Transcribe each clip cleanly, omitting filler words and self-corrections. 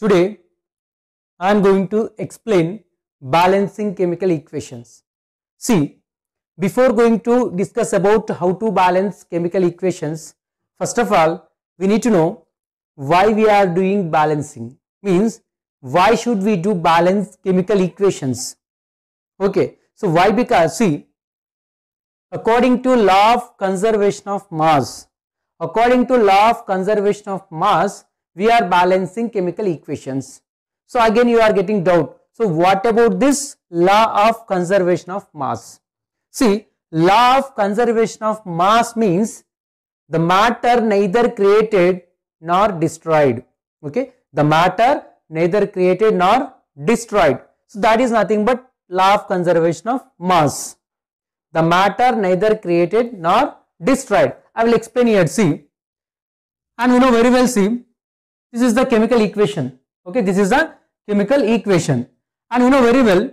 Today, I am going to explain balancing chemical equations. See, before going to discuss about how to balance chemical equations, first of all, we need to know why we are doing balancing. Means, why should we do balance chemical equations? Okay, so why? Because see, according to law of conservation of mass, we are balancing chemical equations. So again you are getting doubt. So what about this law of conservation of mass? See, law of conservation of mass means the matter neither created nor destroyed. Okay, the matter neither created nor destroyed. So that is nothing but law of conservation of mass. The matter neither created nor destroyed. I will explain here. See, and you know very well. See, this is the chemical equation. Okay, this is the chemical equation, and you know very well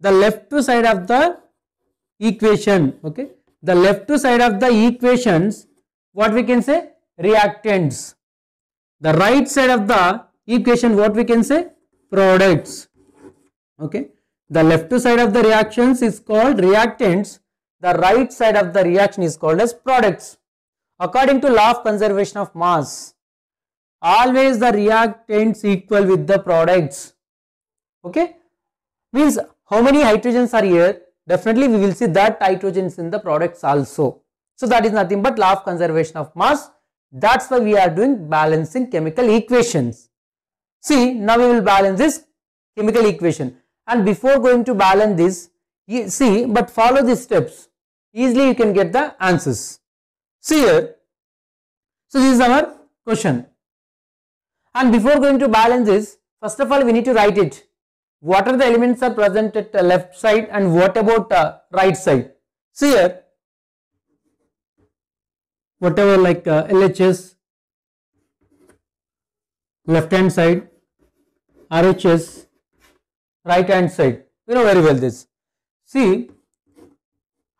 the left side of the equation. Okay, the left side of the equations, what we can say? Reactants. The right side of the equation, what we can say? Products. Okay, the left side of the reactions is called reactants. The right side of the reaction is called as products. According to law of conservation of mass, always the reactants equal with the products. Okay, means how many hydrogens are here? Definitely we will see that hydrogens in the products also. So that is nothing but law of conservation of mass. That's why we are doing balancing chemical equations. See, now we will balance this chemical equation. And before going to balance this, you see, but follow these steps. Easily you can get the answers. See here. So this is our question. And before going to balance this, first of all we need to write it. What are the elements are present at the left side and what about right side? See here. Whatever like LHS, left hand side, RHS, right hand side, you know very well this. See,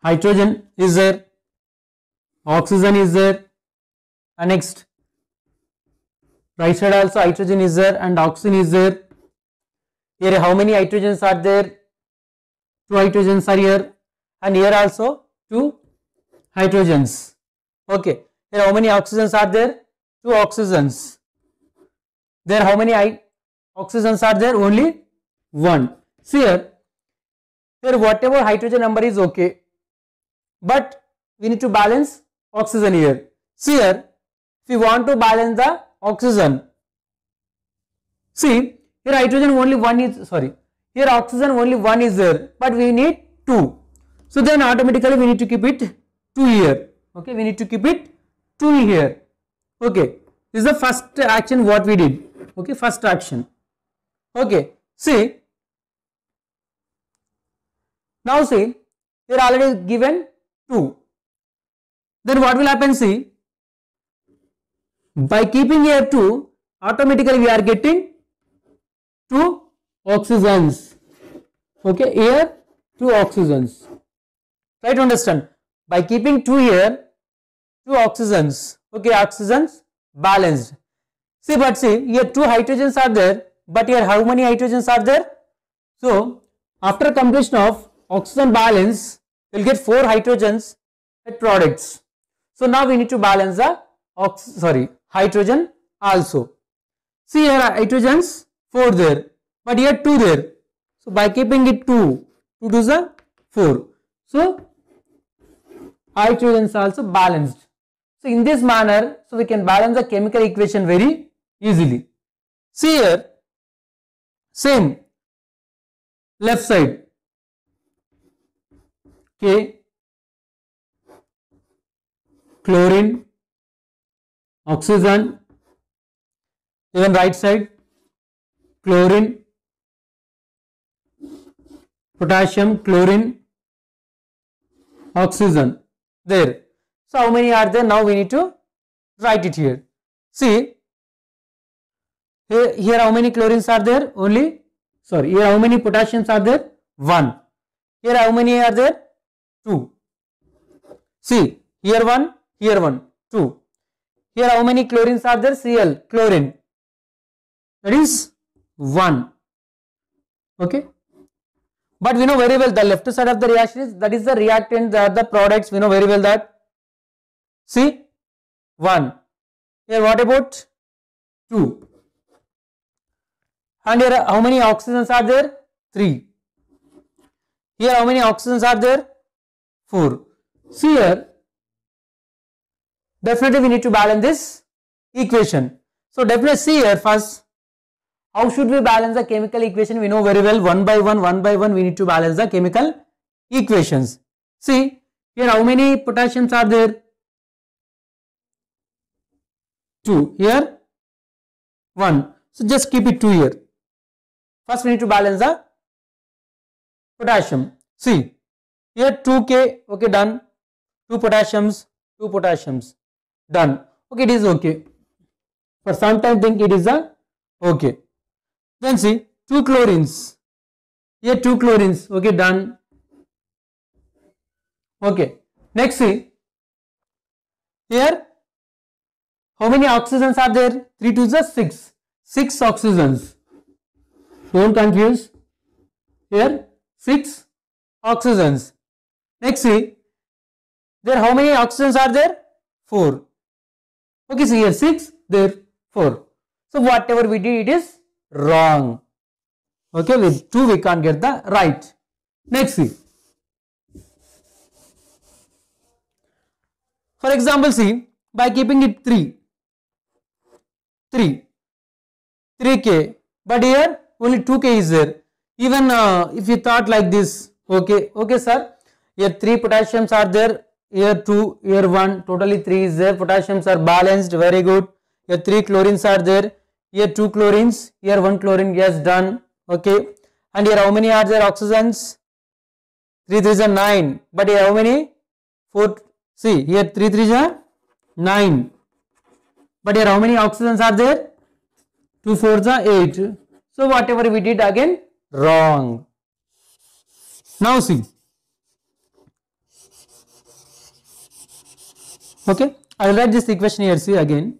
hydrogen is there, oxygen is there, and next right side also hydrogen is there and oxygen is there. Here how many hydrogens are there? Two hydrogens are here, and here also two hydrogens. Okay, here how many oxygens are there? Two oxygens. There how many oxygens are there? Only one. See here, whatever hydrogen number is okay, but we need to balance oxygen here. See here, if we want to balance the oxygen, see here hydrogen only one is, sorry, here oxygen only one is there, but we need two. So then automatically we need to keep it two here. Okay, we need to keep it two here. Okay, this is the first action what we did. Okay, first action. Okay, see. Now see, they are already given 2. Then what will happen? See, by keeping here 2, automatically we are getting 2 oxygens. Okay, here 2 oxygens. Try to understand. By keeping 2 here, 2 oxygens. Okay, oxygens balanced. See, but see, here 2 hydrogens are there, but here how many hydrogens are there? So, after completion of oxygen balance, will get 4 hydrogens at products. So now we need to balance the hydrogen also. See here hydrogens 4 there, but here 2 there. So by keeping it 2 to the 4. So hydrogens also balanced. So in this manner, so we can balance the chemical equation very easily. See here, same left side. K, chlorine, oxygen, even right side, chlorine, potassium, chlorine, oxygen, there. So how many are there? Now we need to write it here. See, here how many chlorines are there? Only, sorry, here how many potassiums are there? 1. Here how many are there? 2. See, here 1, here 1, 2. Here how many chlorines are there? Cl, chlorine, that is 1. Okay. But we know very well the left side of the reaction is, that is the reactant, that the products, we know very well that. See, 1. Here what about 2? And here how many oxygens are there? 3. Here how many oxygens are there? 4. See here, definitely we need to balance this equation. So definitely see here first, how should we balance the chemical equation? We know very well, one by one we need to balance the chemical equations. See, here how many potassiums are there? 2. Here 1. So just keep it 2 here. First we need to balance the potassium. See, here 2K, okay, done. 2 potassiums, done. Okay, it is okay. For some time think it is a okay. Then see, 2 chlorines. Here 2 chlorines, okay, done. Okay. Next see, here how many oxygens are there? 3 to the 6. 6 oxygens. Don't confuse. Here 6 oxygens. Next see, there how many oxygens are there? 4. Okay, see here 6, there 4. So whatever we did, it is wrong. Okay, with 2 we can't get the right. Next see. For example, see, by keeping it 3K, but here only 2K is there. Even if you thought like this, okay sir, here 3 potassiums are there, here 2, here 1, totally 3 is there, potassiums are balanced, very good. Here 3 chlorines are there, here 2 chlorines, here 1 chlorine, yes, done, okay. And here how many are there oxygens? 3 is a 9, but here how many? 4, see, here 3 is a 9, but here how many oxygens are there? 2 4 is a 8, so whatever we did again, wrong. Now see, okay, I will write this equation here. See again,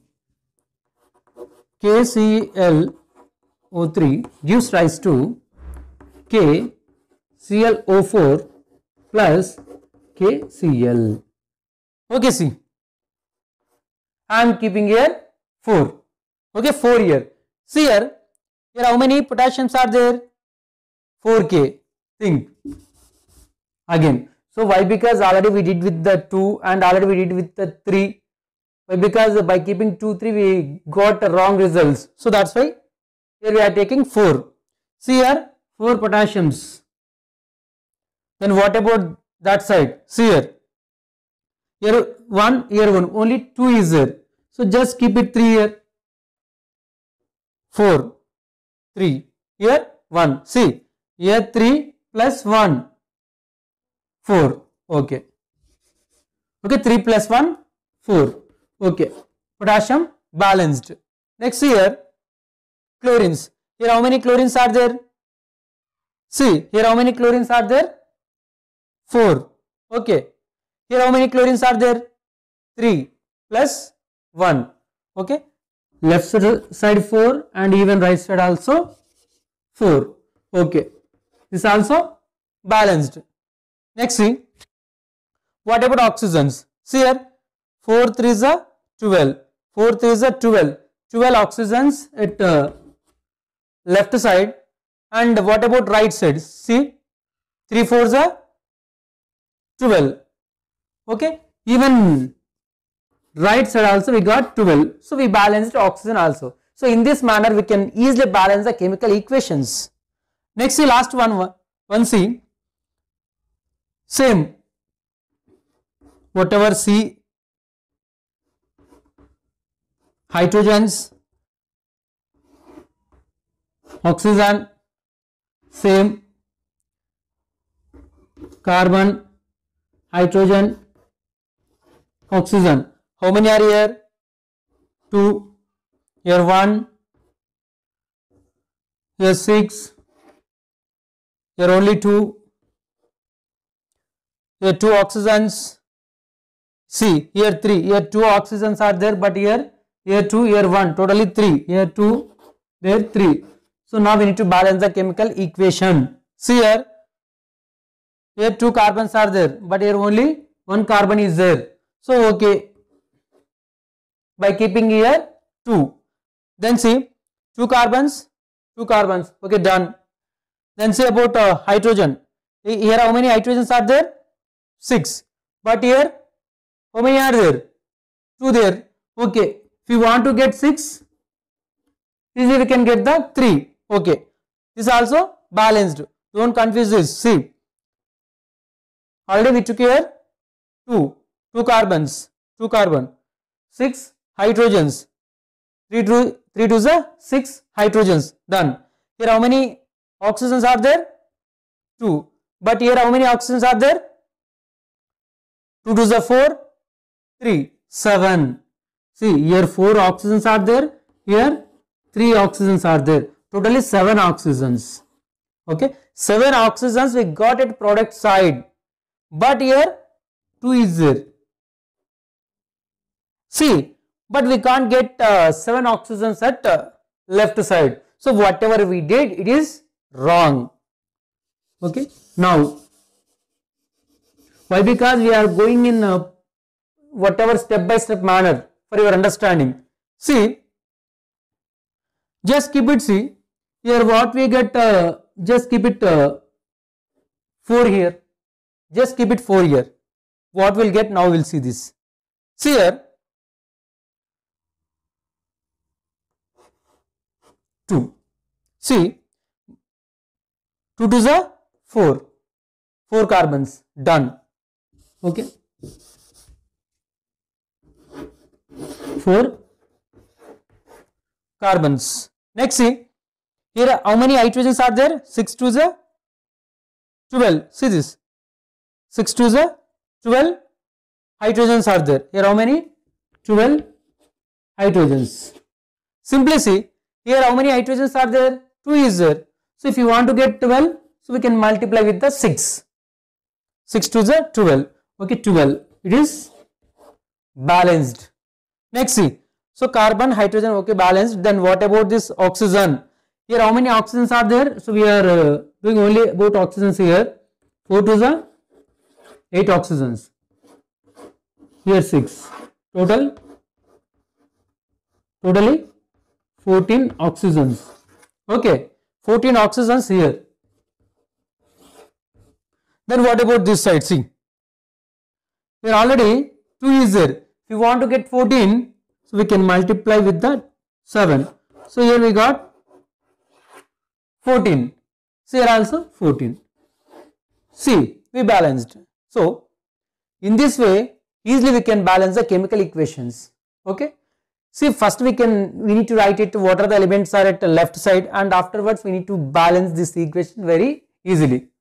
KClO3 gives rise to KClO4 plus KCl. Okay, see, I am keeping here 4. Okay, 4 here. See here, here how many potassiums are there? 4K. Think again. So why? Because already we did with the 2 and already we did with the 3. Why? Because by keeping 2, 3 we got wrong results. So that's why here we are taking 4. See here 4 potassiums. Then what about that side? See here. Here 1, here 1. Only 2 is there. So just keep it 3 here. 4, 3. Here 1. See, here 3 plus 1. 4, okay. Okay, 3 plus 1, 4, okay. Potassium balanced. Next here, chlorines. Here how many chlorines are there? See, here how many chlorines are there? 4, okay. Here how many chlorines are there? 3 plus 1, okay. Left side 4 and even right side also 4, okay. This also balanced. Next see, what about oxygens? See here, 4, 3 is a 12, 4, 3 is a 12, 12 oxygens at left side. And what about right side? See, 3, 4 is a 12, okay, even right side also we got 12, so we balanced oxygen also. So in this manner we can easily balance the chemical equations. Next see, last one see. Same, whatever C hydrogens, oxygen, same carbon, hydrogen, oxygen. How many are here? 2, here 1, here 6, here only 2. Here 2 oxygens. See here 3. Here 2 oxygens are there, but here 2, here 1. Totally 3. Here 2, there 3. So now we need to balance the chemical equation. See here two carbons are there, but here only one carbon is there. So okay, by keeping here 2, then see 2 carbons, 2 carbons, okay, done. Then say about hydrogen. Here how many hydrogens are there? 6. But here how many are there? 2 there. Okay, if you want to get 6, easily we can get the 3. Okay, this also balanced. Don't confuse this. See, already we took here 2 carbons, 2 carbon, 6 hydrogens, 3 to the 6 hydrogens, done. Here how many oxygens are there? 2. But here how many oxygens are there? 2 to the 4, 3, 7. See, here 4 oxygens are there, here 3 oxygens are there, totally 7 oxygens. Okay, 7 oxygens we got at product side, but here 2 is there. See, but we can't get 7 oxygens at left side. So whatever we did, it is wrong. Okay, now why? Because we are going in whatever step by step manner for your understanding. See, just keep it. See, here what we get, just keep it 4 here, just keep it 4 here. What we'll get now, we'll see this. See here 2. See, 2 to the 4, 4 carbons, done. Okay, 4 carbons. Next, see here how many hydrogens are there? 6 to the 12. See this, 6 to the 12 hydrogens are there. Here how many? 12 hydrogens. Simply see, here how many hydrogens are there? 2 is there. So if you want to get 12, so we can multiply with the 6. 6 to the 12. Okay, 12. It is balanced. Next, see. So carbon, hydrogen, okay, balanced. Then what about this oxygen? Here how many oxygens are there? So we are doing only about oxygens here. 4 to the 8 oxygens. Here 6. Totally 14 oxygens. Okay, 14 oxygens here. Then what about this side? See, here already 2 is there. If you want to get 14, so we can multiply with that 7. So here we got 14. So here also 14. See, we balanced. So in this way, easily we can balance the chemical equations. Okay. See, first we need to write it what are the elements are at the left side, and afterwards we need to balance this equation very easily.